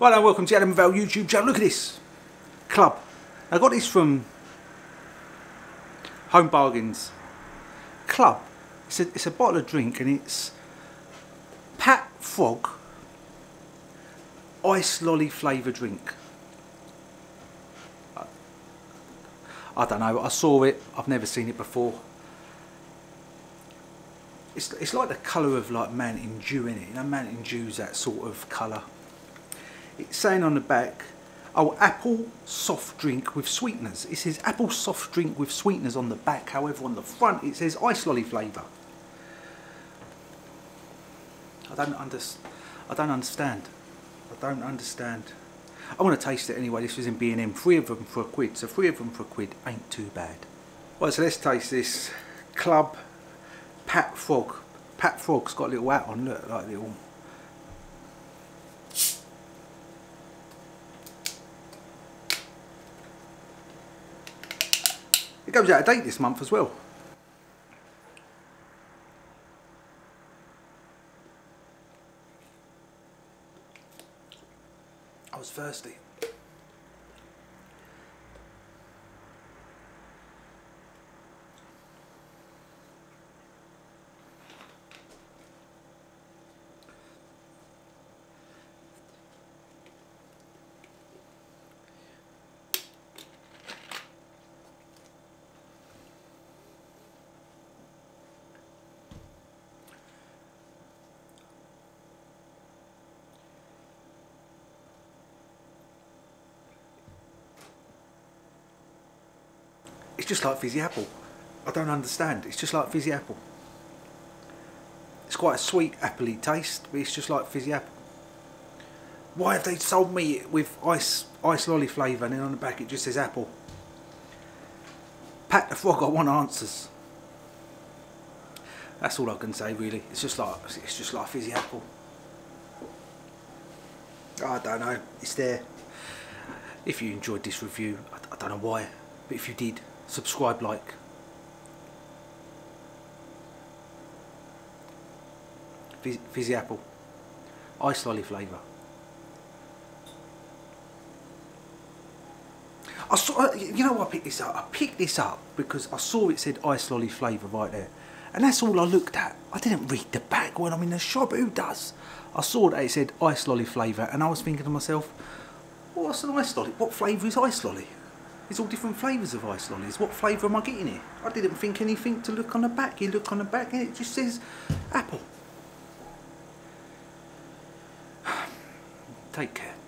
Right now, welcome to Adam & Val YouTube channel. Look at this club. I got this from Home Bargains. Club. It's a bottle of drink and it's Pat Frog ice lolly flavour drink. I don't know. I saw it. I've never seen it before. It's like the colour of like Mountain Dew, isn't it? You know, Mountain Dew's that sort of colour. It's saying on the back, oh, apple soft drink with sweeteners. It says apple soft drink with sweeteners on the back. However, on the front it says ice lolly flavour. I don't understand. I want to taste it anyway. This was in B&M. 3 of them for a quid. So 3 of them for a quid ain't too bad. Right, so let's taste this Club Pat Frog. Pat Frog's got a little hat on. Look, like little. It goes out of date this month as well. I was thirsty. It's just like fizzy apple. I don't understand. It's just like fizzy apple. It's quite a sweet appley taste, but it's just like fizzy apple. Why have they sold me with ice lolly flavour and then on the back it just says apple? Pat the Frog, I want answers. That's all I can say really. It's just like fizzy apple. I don't know. It's there. If you enjoyed this review, I don't know why, but if you did, subscribe, like. Fizzy apple. Ice lolly flavour. You know why I picked this up? I picked this up because I saw it said ice lolly flavour right there. And that's all I looked at. I didn't read the back when I'm in the shop. Who does? I saw that it said ice lolly flavour and I was thinking to myself, well, what's an ice lolly? What flavour is ice lolly? There's all different flavours of ice lollies. What flavour am I getting here? I didn't think anything to look on the back. You look on the back and it just says apple. Take care.